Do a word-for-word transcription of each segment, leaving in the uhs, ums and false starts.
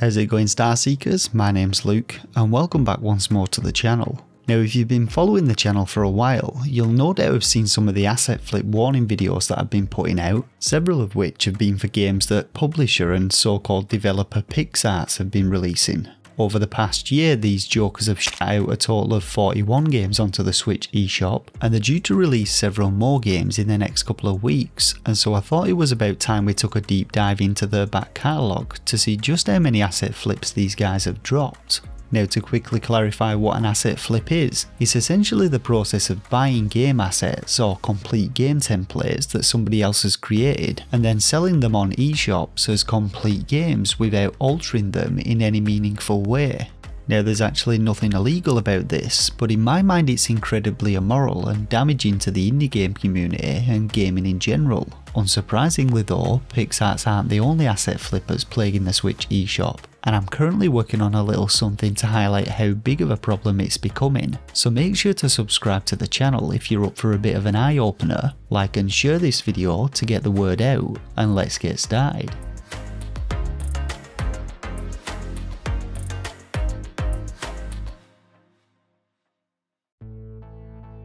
How's it going, Star Seekers? My name's Luke and welcome back once more to the channel. Now if you've been following the channel for a while, you'll no doubt have seen some of the asset flip warning videos that I've been putting out, several of which have been for games that publisher and so-called developer Pix Arts have been releasing. Over the past year, these jokers have shot out a total of forty-one games onto the Switch eShop, and they're due to release several more games in the next couple of weeks, and so I thought it was about time we took a deep dive into their back catalogue to see just how many asset flips these guys have dropped. Now to quickly clarify what an asset flip is, it's essentially the process of buying game assets or complete game templates that somebody else has created and then selling them on eShops as complete games without altering them in any meaningful way. Now there's actually nothing illegal about this, but in my mind it's incredibly immoral and damaging to the indie game community and gaming in general. Unsurprisingly though, Pix Arts aren't the only asset flippers plaguing the Switch eShop, and I'm currently working on a little something to highlight how big of a problem it's becoming, so make sure to subscribe to the channel if you're up for a bit of an eye-opener, like and share this video to get the word out, and let's get started.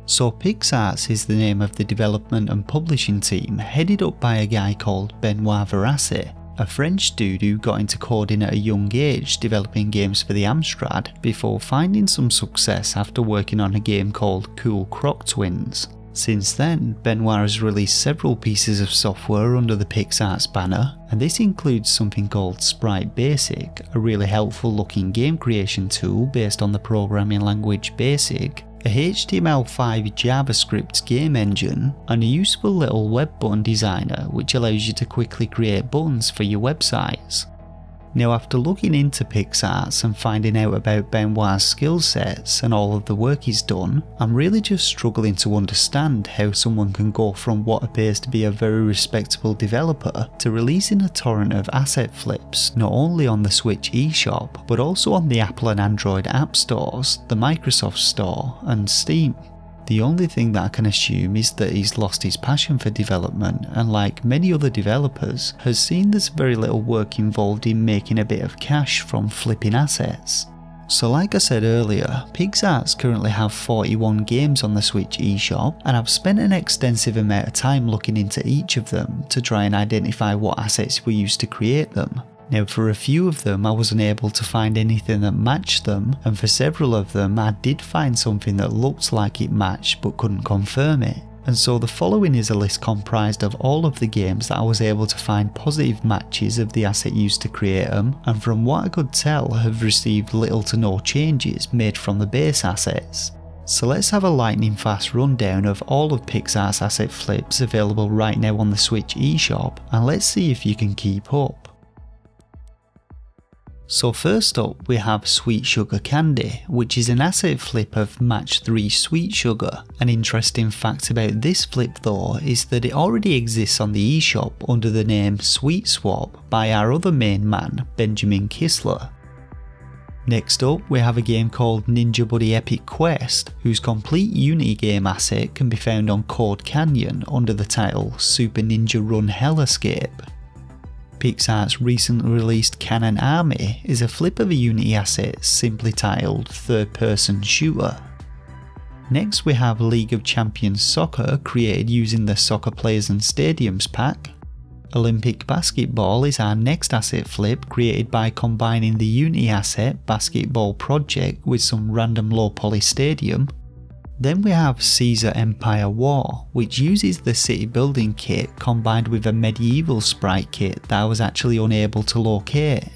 So Pix Arts is the name of the development and publishing team, headed up by a guy called Benoit Verasse, a French dude who got into coding at a young age developing games for the Amstrad before finding some success after working on a game called Cool Croc Twins. Since then, Benoit has released several pieces of software under the Pix Arts banner, and this includes something called Sprite Basic, a really helpful looking game creation tool based on the programming language Basic, a H T M L five JavaScript game engine, and a useful little web button designer which allows you to quickly create buttons for your websites. Now after looking into Pix Arts and finding out about Benoit's skill sets and all of the work he's done, I'm really just struggling to understand how someone can go from what appears to be a very respectable developer to releasing a torrent of asset flips not only on the Switch eShop but also on the Apple and Android app stores, the Microsoft Store and Steam. The only thing that I can assume is that he's lost his passion for development and, like many other developers, has seen there's very little work involved in making a bit of cash from flipping assets. So like I said earlier, Pix Arts currently have forty-one games on the Switch eShop, and I've spent an extensive amount of time looking into each of them to try and identify what assets were used to create them. Now for a few of them I wasn't able to find anything that matched them, and for several of them I did find something that looked like it matched but couldn't confirm it. And so the following is a list comprised of all of the games that I was able to find positive matches of the asset used to create them, and from what I could tell have received little to no changes made from the base assets. So let's have a lightning fast rundown of all of Pix Arts asset flips available right now on the Switch eShop, and let's see if you can keep up. So first up we have Sweet Sugar Candy, which is an asset flip of match three Sweet Sugar. An interesting fact about this flip though is that it already exists on the eShop under the name Sweet Swap by our other main man, Benjamin Kissler. Next up we have a game called Ninja Buddy Epic Quest, whose complete Unity game asset can be found on Cord Canyon under the title Super Ninja Run Hell Escape. Pix Arts' recently released Cannon Army is a flip of a Unity asset simply titled Third Person Shooter. Next we have League of Champions Soccer, created using the Soccer Players and Stadiums pack. Olympic Basketball is our next asset flip, created by combining the Unity asset Basketball Project with some random low poly stadium. Then we have Caesar Empire War, which uses the city building kit combined with a medieval sprite kit that I was actually unable to locate.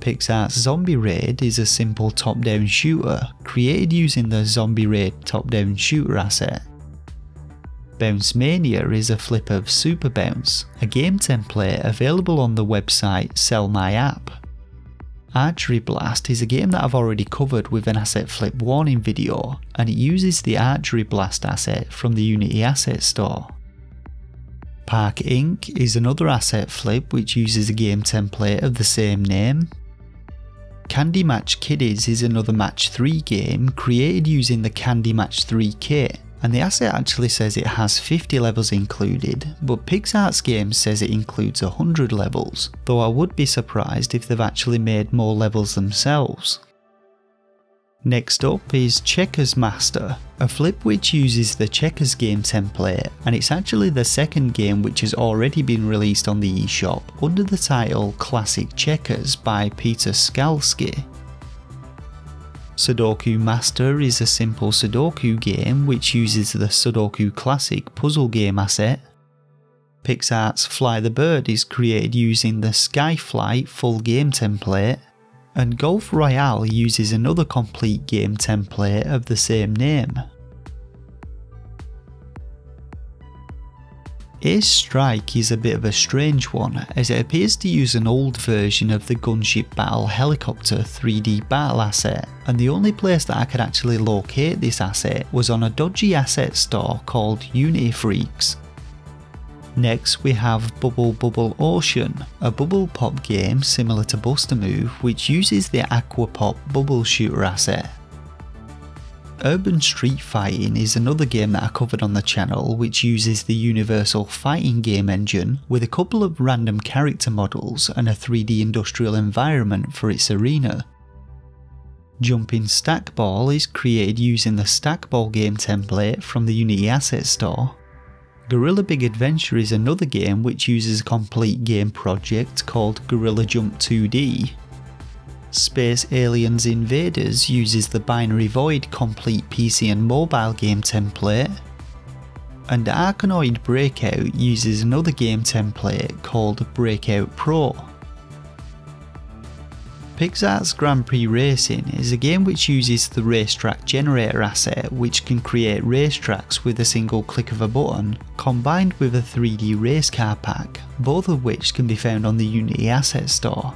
Pix Arts' Zombie Raid is a simple top-down shooter, created using the Zombie Raid top-down shooter asset. Bounce Mania is a flip of Super Bounce, a game template available on the website Sell My App. Archery Blast is a game that I've already covered with an asset flip warning video, and it uses the Archery Blast asset from the Unity Asset Store. Park Incorporated is another asset flip which uses a game template of the same name. Candy Match Kiddies is another match three game created using the Candy Match three kit, and the asset actually says it has fifty levels included, but Pix Arts Games says it includes one hundred levels, though I would be surprised if they've actually made more levels themselves. Next up is Checkers Master, a flip which uses the Checkers game template, and it's actually the second game which has already been released on the e-shop under the title Classic Checkers by Peter Skalski. Sudoku Master is a simple Sudoku game which uses the Sudoku Classic puzzle game asset. Pix Arts' Fly the Bird is created using the Skyflight full game template. And Golf Royale uses another complete game template of the same name. Ace Strike is a bit of a strange one, as it appears to use an old version of the Gunship Battle Helicopter three D Battle asset, and the only place that I could actually locate this asset was on a dodgy asset store called Unifreaks. Next we have Bubble Bubble Ocean, a bubble pop game similar to Buster Move which uses the Aqua Pop bubble shooter asset. Urban Street Fighting is another game that I covered on the channel which uses the Universal Fighting Game engine with a couple of random character models and a three D industrial environment for its arena. Jumping Stack Ball is created using the Stack Ball game template from the Unity Asset Store. Guerrilla Big Adventure is another game which uses a complete game project called Guerrilla Jump two D. Space Aliens Invaders uses the Binary Void complete P C and mobile game template. And Arcanoid Breakout uses another game template called Breakout Pro. Pix Arts Grand Prix Racing is a game which uses the racetrack generator asset which can create racetracks with a single click of a button, combined with a three D race car pack, both of which can be found on the Unity Asset Store.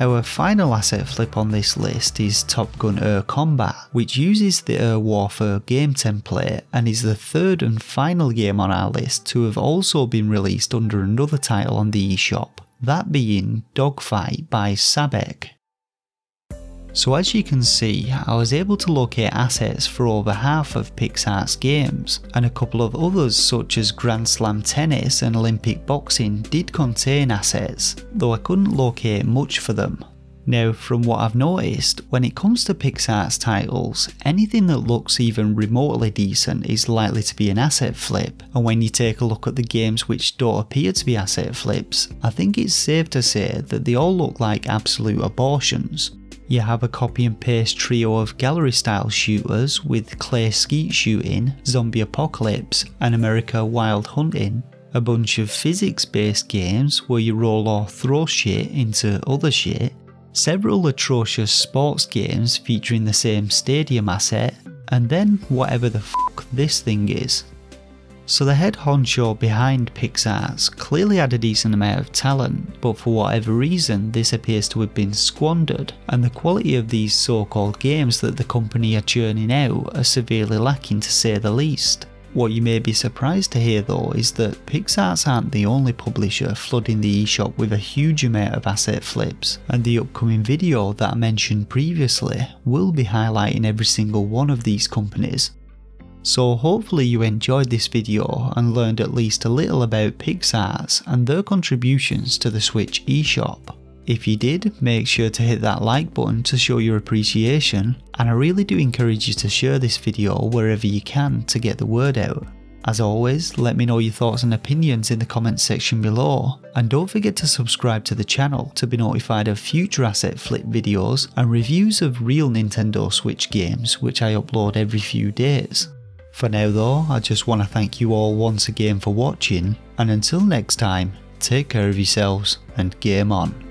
Our final asset flip on this list is Top Gun Air Combat, which uses the Air Warfare game template and is the third and final game on our list to have also been released under another title on the eShop. That being Dogfight by Sabek. So as you can see, I was able to locate assets for over half of Pix Arts games, and a couple of others such as Grand Slam Tennis and Olympic Boxing did contain assets, though I couldn't locate much for them. Now from what I've noticed, when it comes to Pix Arts titles, anything that looks even remotely decent is likely to be an asset flip, and when you take a look at the games which don't appear to be asset flips, I think it's safe to say that they all look like absolute abortions. You have a copy and paste trio of gallery style shooters with Clay Skeet Shooting, Zombie Apocalypse and America Wild Hunting, a bunch of physics based games where you roll or throw shit into other shit, several atrocious sports games featuring the same stadium asset, and then whatever the fuck this thing is. So the head honcho behind Pix Arts clearly had a decent amount of talent, but for whatever reason this appears to have been squandered, and the quality of these so-called games that the company are churning out are severely lacking to say the least. What you may be surprised to hear though is that Pix Arts aren't the only publisher flooding the eShop with a huge amount of asset flips, and the upcoming video that I mentioned previously will be highlighting every single one of these companies. So hopefully you enjoyed this video and learned at least a little about Pix Arts and their contributions to the Switch eShop. If you did, make sure to hit that like button to show your appreciation, and I really do encourage you to share this video wherever you can to get the word out. As always, let me know your thoughts and opinions in the comments section below, and don't forget to subscribe to the channel to be notified of future asset flip videos and reviews of real Nintendo Switch games which I upload every few days. For now though, I just want to thank you all once again for watching, and until next time, take care of yourselves and game on.